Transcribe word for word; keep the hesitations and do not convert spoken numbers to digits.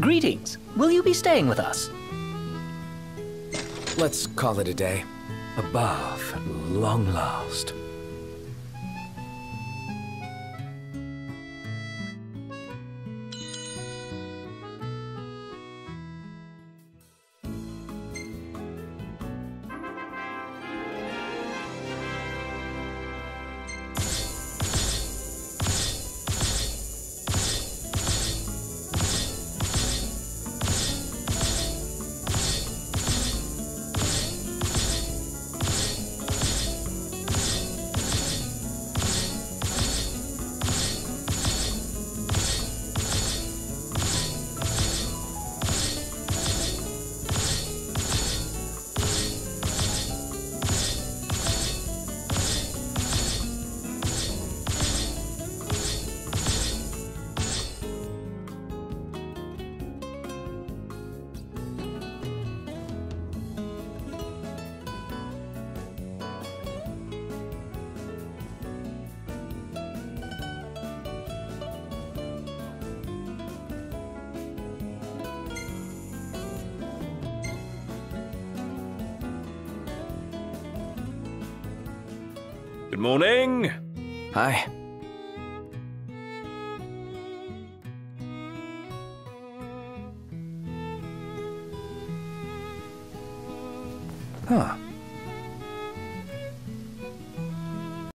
Greetings. Will you be staying with us? Let's call it a day. A bath at long last. Good morning. Hi. Huh.